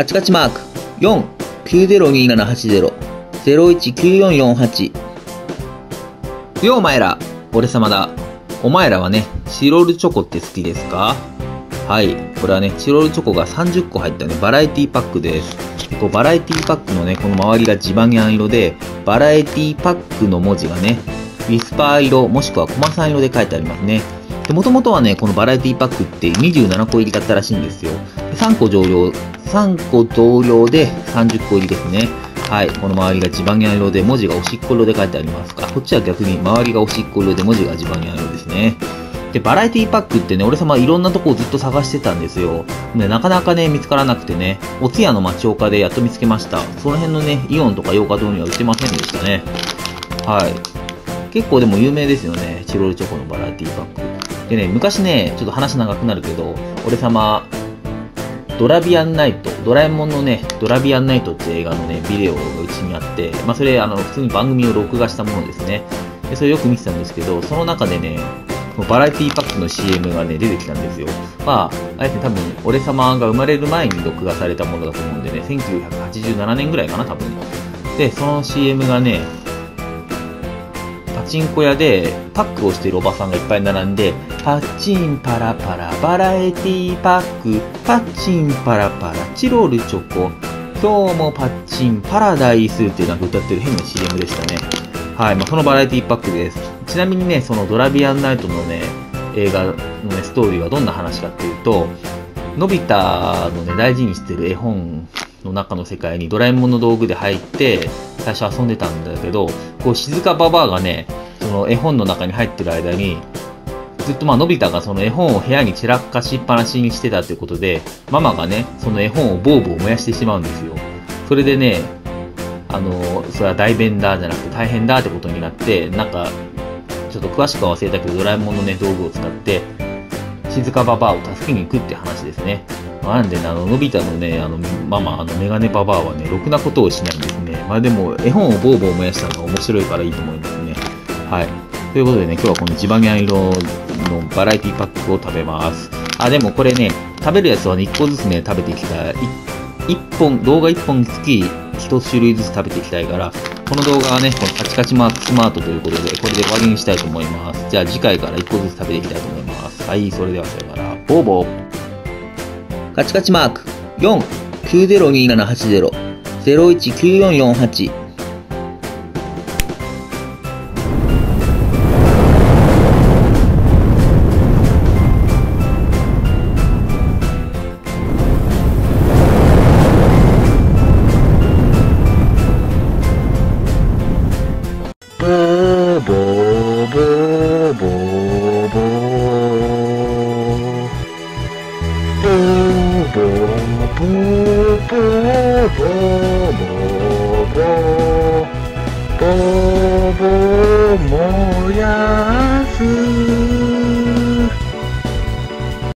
カチカチマーク4902780019448。ようまえら、俺様だ。お前らはね、チロルチョコって好きですか？はい、これはね、チロルチョコが30個入ったね、バラエティパックです。バラエティパックのね、この周りが地バニャン色で、バラエティパックの文字がね、ウィスパー色、もしくはコマさん色で書いてありますね。もともとはね、このバラエティパックって27個入りだったらしいんですよ。3個増量で30個入りですね。はい、この周りが地バニャン色で、文字がおしっこ色で書いてありますか。こっちは逆に周りがおしっこ色で、文字が地バニャン色ですね。で、バラエティパックってね、俺様いろんなとこをずっと探してたんですよ。で、なかなかね、見つからなくてね、お通夜の町岡でやっと見つけました。その辺のね、イオンとか洋華堂には売ってませんでしたね。はい。結構でも有名ですよね、チロルチョコのバラエティパック。でね、昔ね、ちょっと話長くなるけど、俺様、ドラえもんのね、ドラビアンナイトって映画のね、ビデオがうちにあって、まあそれ、普通に番組を録画したものですね。で、それよく見てたんですけど、その中でね、バラエティパックの CM がね、出てきたんですよ。まあ、あえて多分、俺様が生まれる前に録画されたものだと思うんでね、1987年ぐらいかな、多分。で、その CM がね、パチンコ屋でパックをしているおばさんがいっぱい並んで、パチンパラパラバラエティパック、パチンパラパラチロルチョコ、今日もパチンパラダイスってなんか歌ってる変な CM でしたね。はい、まあ、そのバラエティパックです。ちなみにね、そのドラビアンナイトのね、映画のね、ストーリーはどんな話かっていうと、のび太のね、大事にしてる絵本の中の世界にドラえもんの道具で入って、最初遊んでたんだけど、こう、静かばばあがね、その絵本の中に入ってる間に、ずっとまあ、のび太がその絵本を部屋に散らかしっぱなしにしてたということで、ママがね、その絵本をボーボー燃やしてしまうんですよ。それでね、それは大便だじゃなくて大変だってことになって、なんか、ちょっと詳しくは忘れたけど、ドラえもんのね、道具を使って、静かばばあを助けに行くって話ですね。なんでね、のび太のね、ママ、メガネばばあはね、ろくなことをしないんですね。まあでも、絵本をボーボー燃やしたのが面白いからいいと思いますね。はい。ということでね、今日はこのジバニャン色のバラエティパックを食べます。あ、でもこれね、食べるやつはね、1個ずつね、食べていきたい。動画1本につき、1種類ずつ食べていきたいから、この動画はね、このカチカチマークスマートということで、これで終わりにしたいと思います。じゃあ次回から1個ずつ食べていきたいと思います。はい、それではさよなら。ボーボー。カチカチマーク4902780019448。